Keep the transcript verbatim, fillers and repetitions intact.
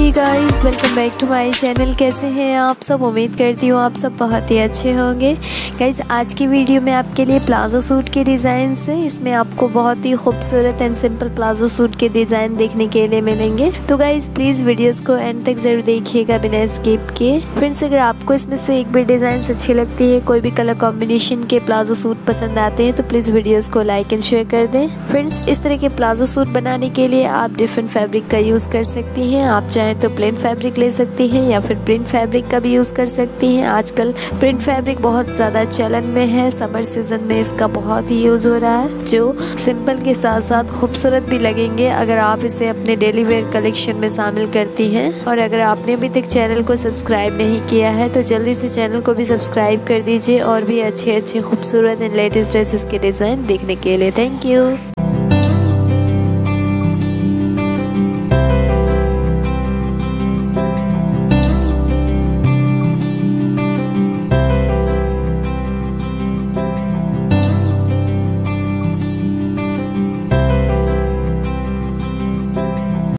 Hey guys, welcome back to my channel. कैसे हैं आप सब? उम्मीद करती हूँ आप सब बहुत ही अच्छे होंगे। गाइस, आज की वीडियो में आपके लिए प्लाजो सूट के डिज़ाइन से, इसमें आपको बहुत ही खूबसूरत एंड सिंपल प्लाजो सूट के डिज़ाइन देखने के लिए मिलेंगे। तो गाइस प्लीज़ वीडियोस को एंड तक ज़रूर देखिएगा बिना स्किप किए। फ्रेंड्स, अगर आपको इसमें से एक भी डिज़ाइन अच्छी लगती है, कोई भी कलर कॉम्बिनेशन के प्लाजो सूट पसंद आते हैं, तो प्लीज़ वीडियोज़ को लाइक एंड शेयर कर दें। फ्रेंड्स, इस तरह के प्लाजो सूट बनाने के लिए आप डिफरेंट फैब्रिक का यूज़ कर सकती हैं। आप चाहें तो प्लेन फैब्रिक ले सकती हैं या फिर प्रिंट फैब्रिक का भी यूज़ कर सकती हैं। आजकल प्रिंट फैब्रिक बहुत ज़्यादा चलन में है, समर सीजन में इसका बहुत ही यूज़ हो रहा है, जो सिंपल के साथ साथ खूबसूरत भी लगेंगे अगर आप इसे अपने डेली वेयर कलेक्शन में शामिल करती हैं। और अगर आपने अभी तक चैनल को सब्सक्राइब नहीं किया है तो जल्दी से चैनल को भी सब्सक्राइब कर दीजिए और भी अच्छे अच्छे खूबसूरत एंड लेटेस्ट ड्रेसेस के डिज़ाइन देखने के लिए। Thank you.